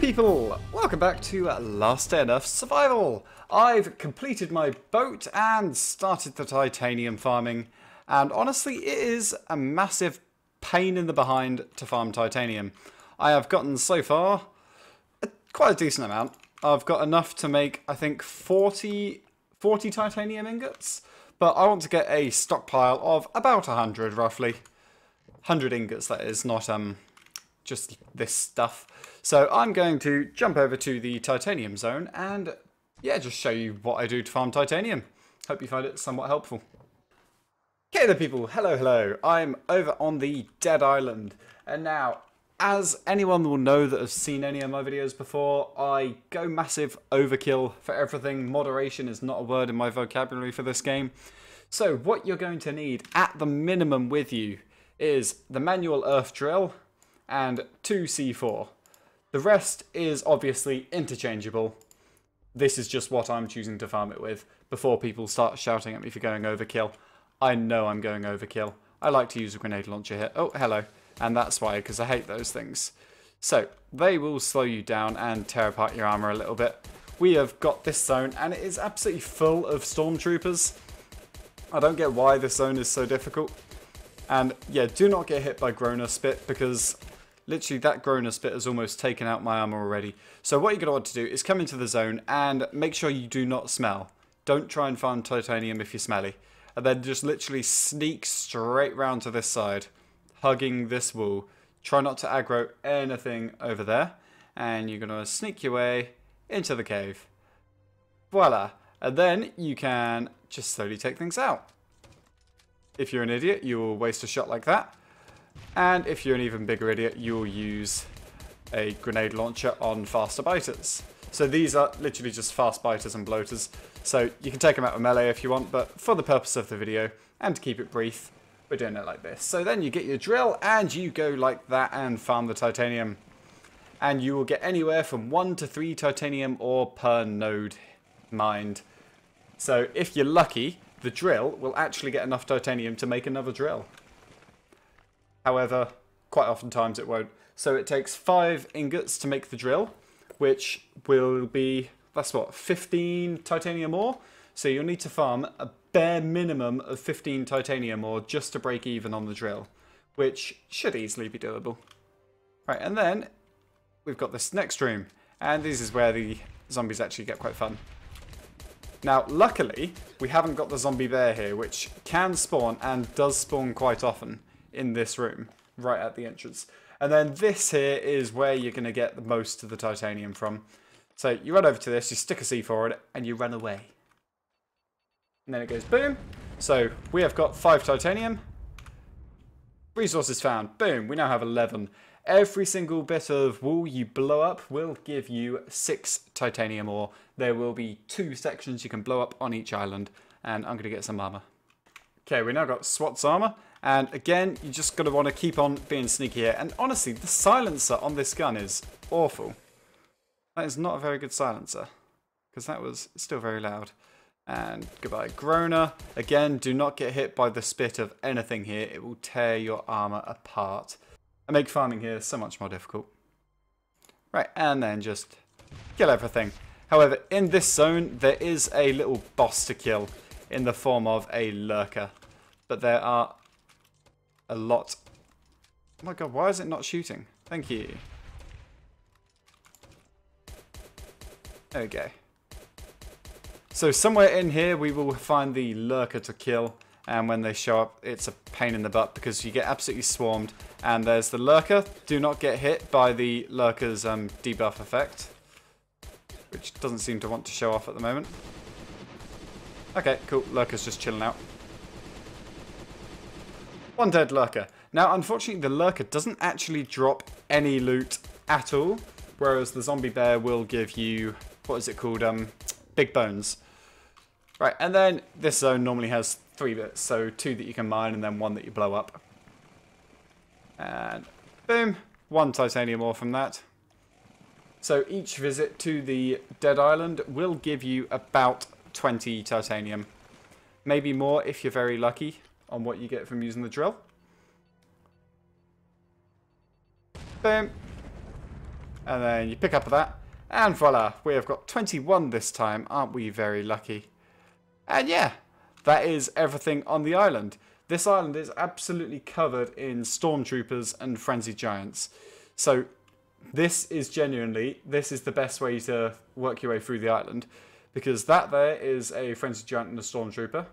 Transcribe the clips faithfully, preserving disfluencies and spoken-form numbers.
people! Welcome back to Last Day on Earth: Survival! I've completed my boat and started the titanium farming, and honestly it is a massive pain in the behind to farm titanium. I have gotten so far a, quite a decent amount. I've got enough to make I think forty, forty titanium ingots, but I want to get a stockpile of about one hundred roughly. one hundred ingots, that is, not um. just this stuff. So I'm going to jump over to the titanium zone and yeah, just show you what I do to farm titanium. Hope you find it somewhat helpful. Okay there people, hello hello. I'm over on the Dead Island, and now, as anyone will know that has seen any of my videos before, I go massive overkill for everything. Moderation is not a word in my vocabulary for this game. So what you're going to need at the minimum with you is the manual earth drill and two C four. The rest is obviously interchangeable. This is just what I'm choosing to farm it with. Before people start shouting at me for going overkill, I know I'm going overkill. I like to use a grenade launcher here. Oh, hello. And that's why, because I hate those things. So, they will slow you down and tear apart your armor a little bit. We have got this zone, and it is absolutely full of stormtroopers. I don't get why this zone is so difficult. And yeah, do not get hit by Groaner spit, because literally that Groaner spit has almost taken out my armor already. So what you're going to want to do is come into the zone and make sure you do not smell. Don't try and farm titanium if you're smelly. And then just literally sneak straight round to this side, hugging this wall. Try not to aggro anything over there. And you're going to sneak your way into the cave. Voila. And then you can just slowly take things out. If you're an idiot, you will waste a shot like that. And if you're an even bigger idiot, you'll use a grenade launcher on fast biters. So these are literally just fast biters and bloaters. So you can take them out with melee if you want, but for the purpose of the video, and to keep it brief, we're doing it like this. So then you get your drill, and you go like that and farm the titanium. And you will get anywhere from one to three titanium ore per node mined. So if you're lucky, the drill will actually get enough titanium to make another drill. However, quite oftentimes it won't. So it takes five ingots to make the drill, which will be, that's what, fifteen titanium ore? So you'll need to farm a bare minimum of fifteen titanium ore just to break even on the drill, which should easily be doable. Right, and then we've got this next room, and this is where the zombies actually get quite fun. Now, luckily, we haven't got the zombie bear here, which can spawn and does spawn quite often in this room, right at the entrance. And then this here is where you're going to get the most of the titanium from. So you run over to this, you stick a C four in it, and you run away. And then it goes boom. So we have got five titanium. Resources found. Boom. We now have eleven. Every single bit of wool you blow up will give you six titanium ore. There will be two sections you can blow up on each island. And I'm going to get some armor. Okay, we now got SWAT's armor. And again, you're just going to want to keep on being sneaky here. And honestly, the silencer on this gun is awful. That is not a very good silencer, because that was still very loud. And goodbye, Groaner. Again, do not get hit by the spit of anything here. It will tear your armor apart and make farming here so much more difficult. Right, and then just kill everything. However, in this zone, there is a little boss to kill in the form of a lurker. But there are a lot. Oh my god, why is it not shooting? Thank you. There we go. So somewhere in here, we will find the lurker to kill. And when they show up, it's a pain in the butt because you get absolutely swarmed. And there's the lurker. Do not get hit by the lurker's um, debuff effect, which doesn't seem to want to show off at the moment. Okay, cool. Lurker's just chilling out. One dead lurker. Now, unfortunately, the lurker doesn't actually drop any loot at all, whereas the zombie bear will give you, what is it called? Um, big bones. Right, and then this zone normally has three bits, so two that you can mine and then one that you blow up. And boom, one titanium ore from that. So each visit to the Dead Island will give you about twenty titanium. Maybe more if you're very lucky on what you get from using the drill. Boom. and then you pick up that, and voila, we have got twenty-one this time. Aren't we very lucky? And yeah, that is everything on the island. This island is absolutely covered in stormtroopers and frenzied giants. So this is genuinely, this is the best way to work your way through the island, because that there is a frenzied giant and a stormtrooper.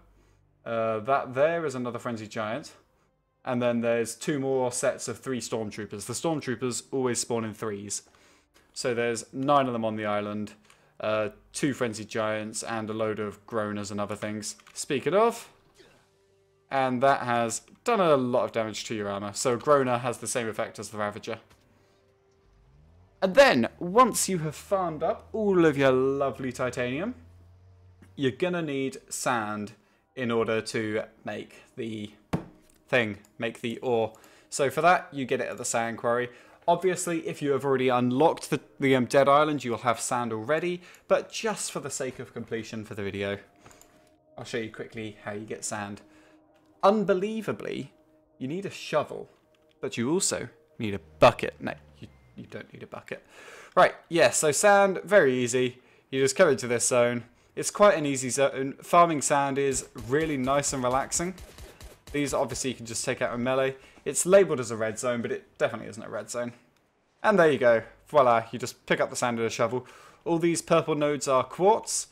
Uh, that there is another frenzied giant. And then there's two more sets of three stormtroopers. The stormtroopers always spawn in threes. So there's nine of them on the island. Uh, two frenzied giants and a load of groaners and other things. Speaking of... and that has done a lot of damage to your armor. So Groaner has the same effect as the Ravager. And then, once you have farmed up all of your lovely titanium, you're going to need sand in order to make the thing, make the ore. So for that, you get it at the sand quarry. Obviously, if you have already unlocked the, the um, Dead Island, you'll have sand already. But just for the sake of completion for the video, I'll show you quickly how you get sand. Unbelievably, you need a shovel, but you also need a bucket. No, you, you don't need a bucket. Right, yeah, so sand, very easy. You just come into this zone. It's quite an easy zone. Farming sand is really nice and relaxing. These, obviously, you can just take out a melee. It's labelled as a red zone, but it definitely isn't a red zone. And there you go. Voila, you just pick up the sand with a shovel. All these purple nodes are quartz.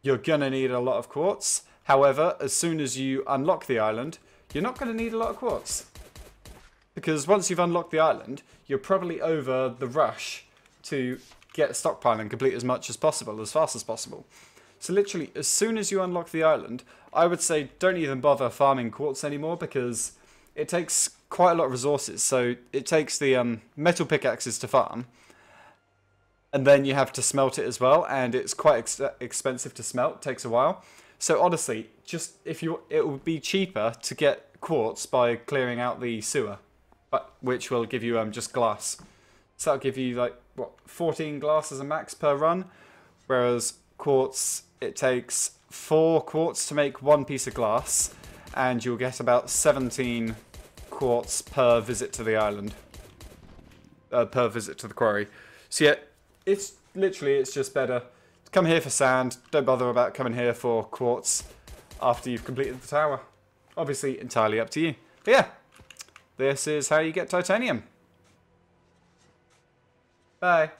You're going to need a lot of quartz. However, as soon as you unlock the island, you're not going to need a lot of quartz. Because once you've unlocked the island, you're probably over the rush to get stockpiling and complete as much as possible, as fast as possible. So literally, as soon as you unlock the island, I would say don't even bother farming quartz anymore, because it takes quite a lot of resources. So it takes the um, metal pickaxes to farm, and then you have to smelt it as well, and it's quite ex expensive to smelt, it takes a while. So honestly, just if you, it would be cheaper to get quartz by clearing out the sewer, but which will give you um just glass. So that'll give you like what, fourteen glass as a max per run, whereas quartz, it takes four quartz to make one piece of glass, and you'll get about seventeen quartz per visit to the island, uh, per visit to the quarry. So yeah, it's literally it's just better. Come here for sand, don't bother about coming here for quartz after you've completed the tower. Obviously, entirely up to you. But yeah, this is how you get titanium. Bye.